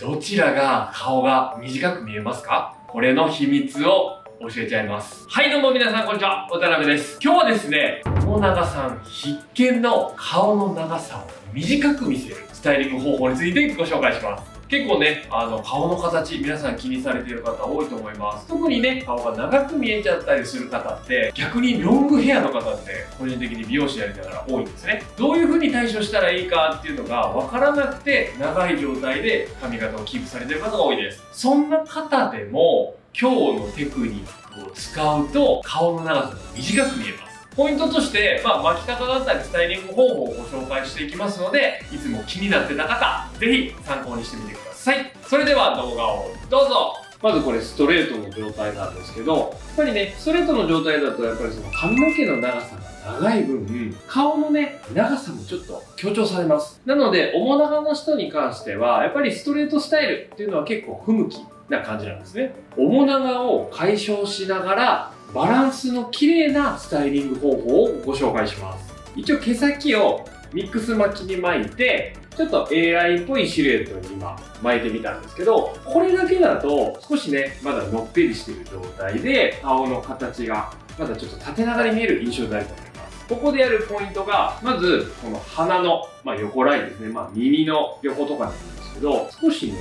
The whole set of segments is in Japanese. どちらが顔が短く見えますか？これの秘密を教えちゃいます。はい、どうも皆さん、こんにちは。渡辺です。今日はですね、友永さん必見の顔の長さを短く見せるスタイリング方法についてご紹介します。結構ね、顔の形、皆さん気にされている方多いと思います。特にね、顔が長く見えちゃったりする方って、逆にロングヘアの方って、個人的に美容師やりながら多いんですね。どういう風に対処したらいいかっていうのが分からなくて、長い状態で髪型をキープされている方が多いです。そんな方でも、今日のテクニックを使うと、顔の長さが短く見えます。ポイントとして、巻き方だったりスタイリング方法をご紹介していきますので、いつも気になってた方、ぜひ参考にしてみてください。それでは動画をどうぞ。まずこれストレートの状態なんですけど、やっぱりね、ストレートの状態だとやっぱりその髪の毛の長さが長い分、顔のね、長さもちょっと強調されます。なので、面長の人に関しては、やっぱりストレートスタイルっていうのは結構不向きな感じなんですね。面長を解消しながら、バランスの綺麗なスタイリング方法をご紹介します。一応毛先をミックス巻きに巻いて、ちょっと AI っぽいシルエットに今巻いてみたんですけど、これだけだと少しね、まだのっぺりしている状態で、顔の形がまだちょっと縦長に見える印象になると思います。ここでやるポイントが、まずこの鼻の、横ラインですね。耳の横とかなんですけど、少しね、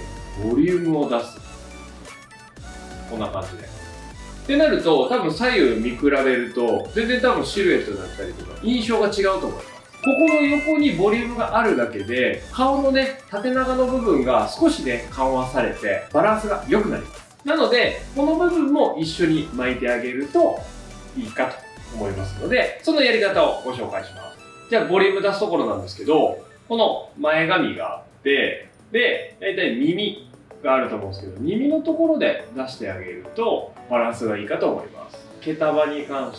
ボリュームを出す。こんな感じで。ってなると、多分左右見比べると、全然多分シルエットだったりとか、印象が違うと思います。ここの横にボリュームがあるだけで、顔のね、縦長の部分が少しね、緩和されて、バランスが良くなります。なので、この部分も一緒に巻いてあげるといいかと思いますので、そのやり方をご紹介します。じゃあ、ボリューム出すところなんですけど、この前髪があって、で、だいたい耳があると思うんですけど、耳のところで出してあげるとバランスがいいかと思います。毛束に関してなんで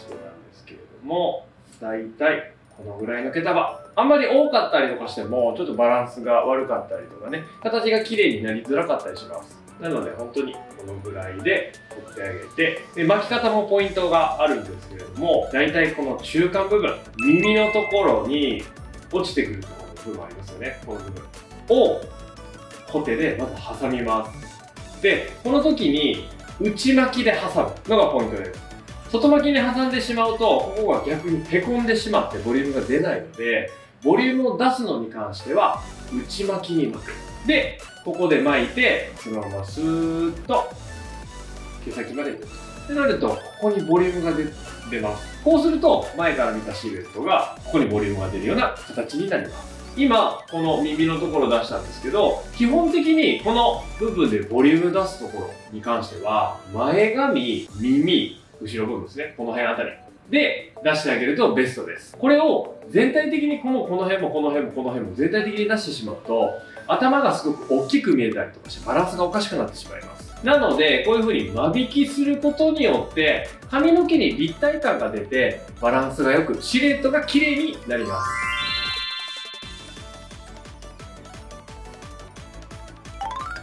すけれども、だいたいこのぐらいの毛束。あんまり多かったりとかしても、ちょっとバランスが悪かったりとかね、形が綺麗になりづらかったりします。なので本当にこのぐらいで取ってあげて、で、巻き方もポイントがあるんですけれども、だいたいこの中間部分、耳のところに落ちてくるところの部分ありますよね、この部分をコテでまず挟みます。で、この時に内巻きで挟むのがポイントです。外巻きに挟んでしまうと、ここが逆にへこんでしまってボリュームが出ないので、ボリュームを出すのに関しては内巻きに巻く。で、ここで巻いて、そのままスーッと毛先まで出る。ってなると、ここにボリュームが出ます。こうすると、前から見たシルエットが、ここにボリュームが出るような形になります。今、この耳のところ出したんですけど、基本的にこの部分でボリューム出すところに関しては、前髪、耳、後ろ部分ですね。この辺あたり。で、出してあげるとベストです。これを全体的にこの辺も全体的に出してしまうと、頭がすごく大きく見えたりとかして、バランスがおかしくなってしまいます。なので、こういう風に間引きすることによって、髪の毛に立体感が出て、バランスが良く、シルエットが綺麗になります。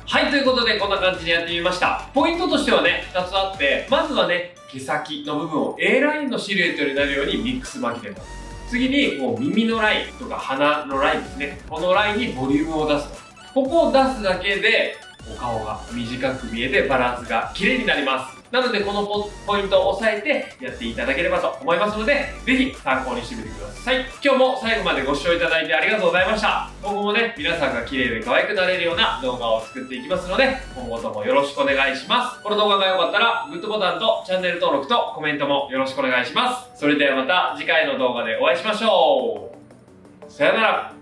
はい、ということでこんな感じでやってみました。ポイントとしてはね、2つあって、まずはね、毛先の部分を A ラインのシルエットになるようにミックス巻きで巻く。次に、こう耳のラインとか鼻のラインですね。このラインにボリュームを出すと。ここを出すだけで、お顔が短く見えてバランスが綺麗になります。なので、このポイントを押さえてやっていただければと思いますので、ぜひ参考にしてみてください。今日も最後までご視聴いただいてありがとうございました。今後もね、皆さんが綺麗で可愛くなれるような動画を作っていきますので、今後ともよろしくお願いします。この動画が良かったら、グッドボタンとチャンネル登録とコメントもよろしくお願いします。それではまた次回の動画でお会いしましょう。さよなら。